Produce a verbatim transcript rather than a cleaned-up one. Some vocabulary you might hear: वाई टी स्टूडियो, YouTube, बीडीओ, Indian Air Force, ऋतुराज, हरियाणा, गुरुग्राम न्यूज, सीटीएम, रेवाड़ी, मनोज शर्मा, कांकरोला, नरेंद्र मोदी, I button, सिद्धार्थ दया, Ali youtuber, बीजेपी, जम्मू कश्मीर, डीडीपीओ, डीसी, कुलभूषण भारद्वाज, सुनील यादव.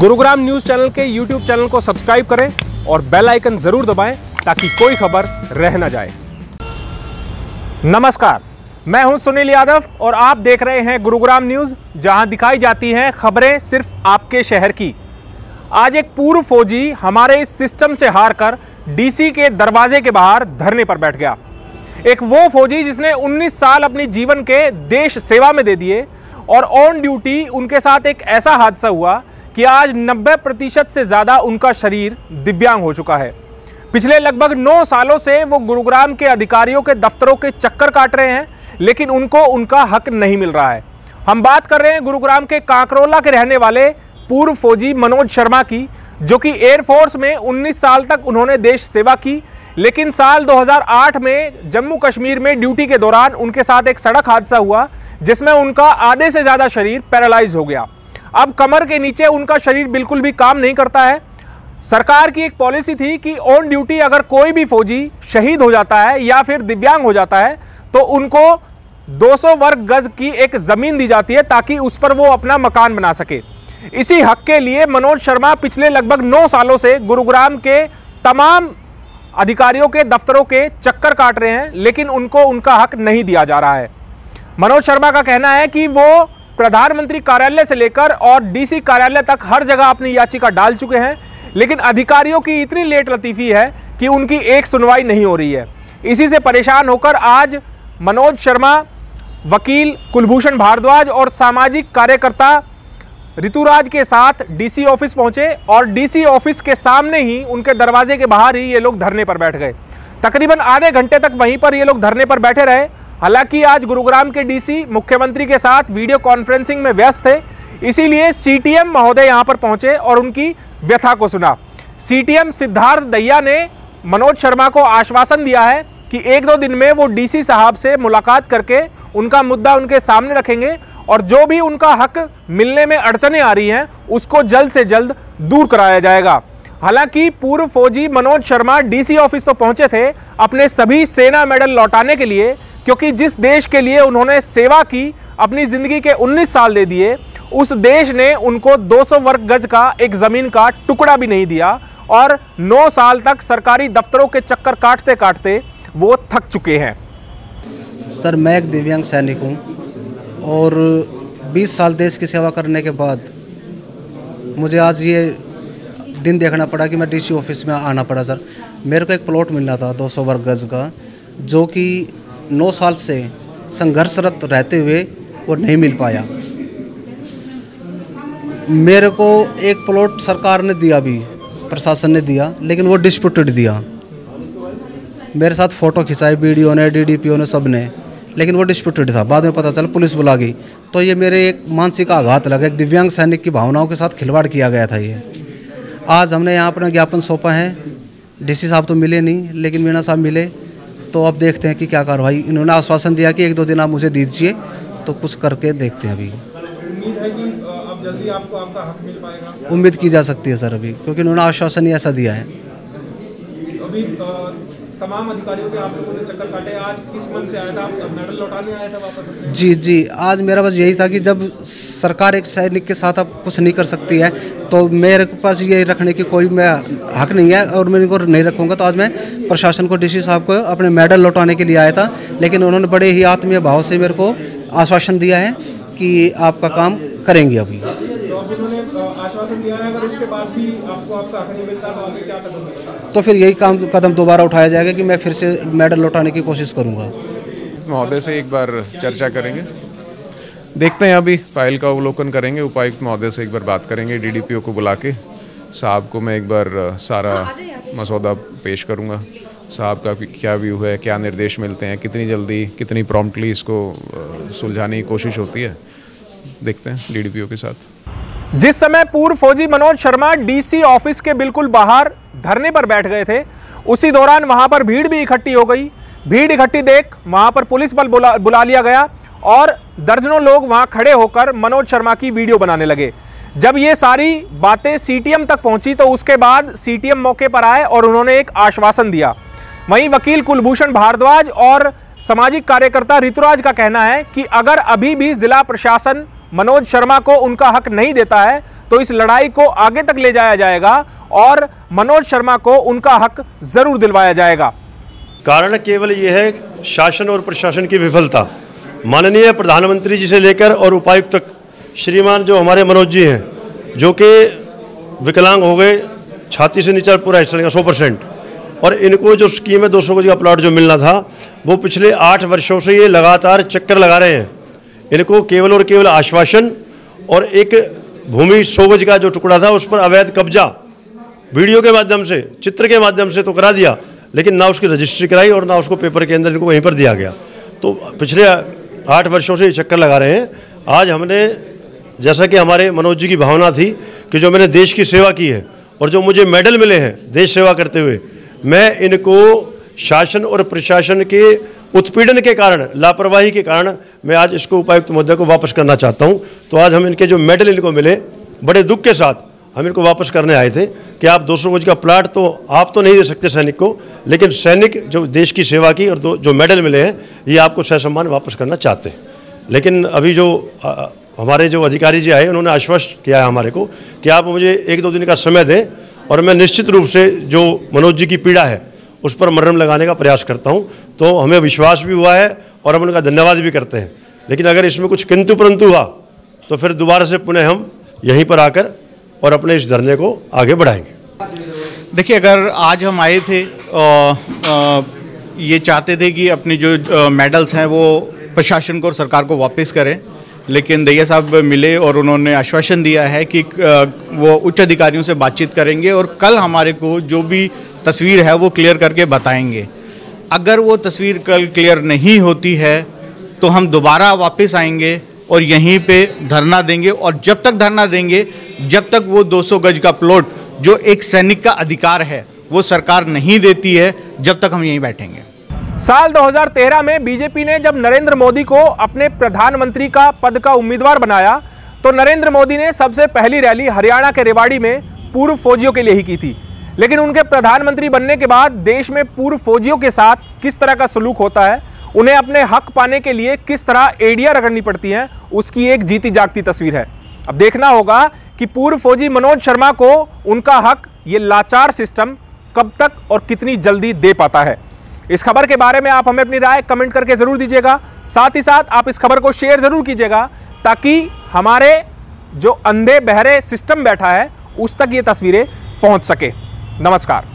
गुरुग्राम न्यूज channel के YouTube channel को subscribe करें और बेल आइकन जरूर दबाएं ताकि कोई खबर रह न जाए। नमस्कार, मैं हूं सुनील यादव और आप देख रहे हैं गुरुग्राम न्यूज, जहां दिखाई जाती हैं खबरें सिर्फ आपके शहर की। आज एक पूर्व फौजी हमारे इस सिस्टम से हार कर डीसी के दरवाजे के बाहर धरने पर बैठ गया। एक वो फौजी जिसने उन्नीस साल अपने जीवन के देश सेवा में दे दिए और ऑन ड्यूटी उनके साथ एक ऐसा हादसा हुआ कि आज नब्बे प्रतिशत से ज़्यादा उनका शरीर दिव्यांग हो चुका है। पिछले लगभग नौ सालों से वो गुरुग्राम के अधिकारियों के दफ्तरों के चक्कर काट रहे हैं, लेकिन उनको उनका हक नहीं मिल रहा है। हम बात कर रहे हैं गुरुग्राम के कांकरोला के रहने वाले पूर्व फौजी मनोज शर्मा की, जो कि एयरफोर्स में उन्नीस साल तक उन्होंने देश सेवा की, लेकिन साल दो हज़ार आठ में जम्मू कश्मीर में ड्यूटी के दौरान उनके साथ एक सड़क हादसा हुआ जिसमें उनका आधे से ज़्यादा शरीर पैरालाइज हो गया। अब कमर के नीचे उनका शरीर बिल्कुल भी काम नहीं करता है। सरकार की एक पॉलिसी थी कि ऑन ड्यूटी अगर कोई भी फौजी शहीद हो जाता है या फिर दिव्यांग हो जाता है तो उनको दो सौ वर्ग गज की एक ज़मीन दी जाती है ताकि उस पर वो अपना मकान बना सके। इसी हक के लिए मनोज शर्मा पिछले लगभग नौ सालों से गुरुग्राम के तमाम अधिकारियों के दफ्तरों के चक्कर काट रहे हैं, लेकिन उनको उनका हक नहीं दिया जा रहा है। मनोज शर्मा का कहना है कि वो प्रधानमंत्री कार्यालय से लेकर और डीसी कार्यालय तक हर जगह अपनी याचिका डाल चुके हैं, लेकिन अधिकारियों की इतनी लेट लतीफ़ी है कि उनकी एक सुनवाई नहीं हो रही है। इसी से परेशान होकर आज मनोज शर्मा, वकील कुलभूषण भारद्वाज और सामाजिक कार्यकर्ता ऋतुराज के साथ डीसी ऑफिस पहुंचे और डीसी ऑफिस के सामने ही, उनके दरवाजे के बाहर ही ये लोग धरने पर बैठ गए। तकरीबन आधे घंटे तक वहीं पर ये लोग धरने पर बैठे रहे। हालांकि आज गुरुग्राम के डीसी मुख्यमंत्री के साथ वीडियो कॉन्फ्रेंसिंग में व्यस्त थे, इसीलिए सीटीएम महोदय यहां पर पहुंचे और उनकी व्यथा को सुना। सीटीएम सिद्धार्थ दया ने मनोज शर्मा को आश्वासन दिया है कि एक दो दिन में वो डीसी साहब से मुलाकात करके उनका मुद्दा उनके सामने रखेंगे और जो भी उनका हक मिलने में अड़चने आ रही हैं उसको जल्द से जल्द दूर कराया जाएगा। हालांकि पूर्व फौजी मनोज शर्मा डीसी ऑफिस तो पहुंचे थे अपने सभी सेना मेडल लौटाने के लिए, क्योंकि जिस देश के लिए उन्होंने सेवा की, अपनी ज़िंदगी के उन्नीस साल दे दिए, उस देश ने उनको दो सौ वर्ग गज का एक ज़मीन का टुकड़ा भी नहीं दिया और नौ साल तक सरकारी दफ्तरों के चक्कर काटते काटते वो थक चुके हैं। सर, मैं एक दिव्यांग सैनिक हूँ और बीस साल देश की सेवा करने के बाद मुझे आज ये दिन देखना पड़ा कि मैं डीसी ऑफिस में आना पड़ा। सर, मेरे को एक प्लॉट मिलना था दो सौ वर्ग गज का, जो कि नौ साल से संघर्षरत रहते हुए वो नहीं मिल पाया। मेरे को एक प्लॉट सरकार ने दिया, भी प्रशासन ने दिया, लेकिन वो डिस्प्यूटेड दिया। मेरे साथ फ़ोटो खिंचाई बीडीओ ने, डीडीपीओ ने, सब ने, लेकिन वो डिस्प्यूटेड था। बाद में पता चला पुलिस बुला गई। तो ये मेरे एक मानसिक आघात लगा, एक दिव्यांग सैनिक की भावनाओं के साथ खिलवाड़ किया गया था। ये आज हमने यहाँ अपना ज्ञापन सौंपा है। डीसी साहब तो मिले नहीं, लेकिन मीणा साहब मिले, तो अब देखते हैं कि क्या कार्रवाई। इन्होंने आश्वासन दिया कि एक दो दिन आप मुझे दीजिए, तो कुछ करके देखते हैं। अभी उम्मीद है कि अब जल्दी आपको आपका हक मिल पाएगा, उम्मीद की जा सकती है सर, अभी क्योंकि इन्होंने आश्वासन ही ऐसा दिया है। तमाम अधिकारियों के आप लोगों ने चक्कर काटे। आज किस मन से आया था? आप मेडल लौटाने आया था वापस? जी जी, आज मेरा बस यही था कि जब सरकार एक सैनिक के साथ अब कुछ नहीं कर सकती है तो मेरे पास ये रखने की कोई मैं हक नहीं है और मैं इनको नहीं रखूँगा। तो आज मैं प्रशासन को, डीसी साहब को अपने मेडल लौटाने के लिए आया था, लेकिन उन्होंने बड़े ही आत्मीय भाव से मेरे को आश्वासन दिया है कि आपका काम करेंगे। अभी आश्वासन दिया है, अगर उसके बाद भी आपको आपका हक नहीं मिलता तो आगे क्या कदम होगा? तो फिर यही काम कदम दोबारा उठाया जाएगा कि मैं फिर से मेडल लौटाने की कोशिश करूंगा। महोदय से एक बार चर्चा करेंगे, देखते हैं। अभी फाइल का अवलोकन करेंगे, उपायुक्त महोदय से एक बार बात करेंगे, डीडीपीओ को बुला के साहब को मैं एक बार सारा मसौदा पेश करूँगा। साहब का क्या व्यू है, क्या निर्देश मिलते हैं, कितनी जल्दी, कितनी प्रॉम्प्टली इसको सुलझाने की कोशिश होती है, देखते हैं डीडीपीओ के साथ। जिस समय पूर्व फौजी मनोज शर्मा डीसी ऑफिस के बिल्कुल बाहर धरने पर बैठ गए थे, उसी दौरान वहां पर भीड़ भी इकट्ठी हो गई। भीड़ इकट्ठी देख वहां पर पुलिस बल बुला, बुला लिया गया और दर्जनों लोग वहां खड़े होकर मनोज शर्मा की वीडियो बनाने लगे। जब ये सारी बातें सीटीएम तक पहुंची तो उसके बाद सीटीएम मौके पर आए और उन्होंने एक आश्वासन दिया। वहीं वकील कुलभूषण भारद्वाज और सामाजिक कार्यकर्ता ऋतुराज का कहना है कि अगर अभी भी जिला प्रशासन मनोज शर्मा को उनका हक नहीं देता है तो इस लड़ाई को आगे तक ले जाया जाएगा और मनोज शर्मा को उनका हक जरूर दिलवाया जाएगा। कारण केवल यह है शासन और प्रशासन की विफलता। माननीय प्रधानमंत्री जी से लेकर और उपायुक्त तक श्रीमान जो हमारे मनोज जी हैं जो कि विकलांग हो गए, छाती से नीचे पूरा हिस्सा लेंगे सौ परसेंट, और इनको जो स्कीम है दो सौ गज का प्लॉट जो मिलना था वो पिछले आठ वर्षों से ये लगातार चक्कर लगा रहे हैं। इनको केवल और केवल आश्वासन और एक भूमि सौ गज का जो टुकड़ा था उस पर अवैध कब्जा वीडियो के माध्यम से, चित्र के माध्यम से तो करा दिया, लेकिन ना उसकी रजिस्ट्री कराई और ना उसको पेपर के अंदर इनको वहीं पर दिया गया। तो पिछले आठ वर्षों से ये चक्कर लगा रहे हैं। आज हमने, जैसा कि हमारे मनोज जी की भावना थी कि जो मैंने देश की सेवा की है और जो मुझे मेडल मिले हैं देश सेवा करते हुए, मैं इनको शासन और प्रशासन के उत्पीड़न के कारण, लापरवाही के कारण मैं आज इसको उपायुक्त महोदय को वापस करना चाहता हूं। तो आज हम इनके जो मेडल इनको मिले बड़े दुख के साथ हम इनको वापस करने आए थे कि आप दो सौ गज का प्लाट तो आप तो नहीं दे सकते सैनिक को, लेकिन सैनिक जो देश की सेवा की और जो मेडल मिले हैं ये आपको ससम्मान वापस करना चाहते हैं। लेकिन अभी जो आ, हमारे जो अधिकारी जी आए उन्होंने आश्वस्त किया है हमारे को कि आप मुझे एक दो दिन का समय दें और मैं निश्चित रूप से जो मनोज जी की पीड़ा है उस पर मरहम लगाने का प्रयास करता हूं। तो हमें विश्वास भी हुआ है और हम उनका धन्यवाद भी करते हैं, लेकिन अगर इसमें कुछ किंतु परंतु हुआ तो फिर दोबारा से पुनः हम यहीं पर आकर और अपने इस धरने को आगे बढ़ाएंगे। देखिए, अगर आज हम आए थे आ, आ, ये चाहते थे कि अपने जो आ, मेडल्स हैं वो प्रशासन को और सरकार को वापस करें, लेकिन दया साहब मिले और उन्होंने आश्वासन दिया है कि वो उच्च अधिकारियों से बातचीत करेंगे और कल हमारे को जो भी तस्वीर है वो क्लियर करके बताएंगे। अगर वो तस्वीर कल क्लियर नहीं होती है तो हम दोबारा वापस आएंगे और यहीं पे धरना देंगे, और जब तक धरना देंगे जब तक वो दो सौ गज का प्लॉट जो एक सैनिक का अधिकार है वो सरकार नहीं देती है, जब तक हम यहीं बैठेंगे। साल दो हज़ार तेरह में बीजेपी ने जब नरेंद्र मोदी को अपने प्रधानमंत्री का पद का उम्मीदवार बनाया तो नरेंद्र मोदी ने सबसे पहली रैली हरियाणा के रेवाड़ी में पूर्व फौजियों के लिए ही की थी, लेकिन उनके प्रधानमंत्री बनने के बाद देश में पूर्व फौजियों के साथ किस तरह का सलूक होता है, उन्हें अपने हक पाने के लिए किस तरह एड़ियां रगड़नी पड़ती हैं, उसकी एक जीती जागती तस्वीर है। अब देखना होगा कि पूर्व फौजी मनोज शर्मा को उनका हक ये लाचार सिस्टम कब तक और कितनी जल्दी दे पाता है। इस खबर के बारे में आप हमें अपनी राय कमेंट करके ज़रूर दीजिएगा, साथ ही साथ आप इस खबर को शेयर ज़रूर कीजिएगा ताकि हमारे जो अंधे बहरे सिस्टम बैठा है उस तक ये तस्वीरें पहुंच सके। नमस्कार।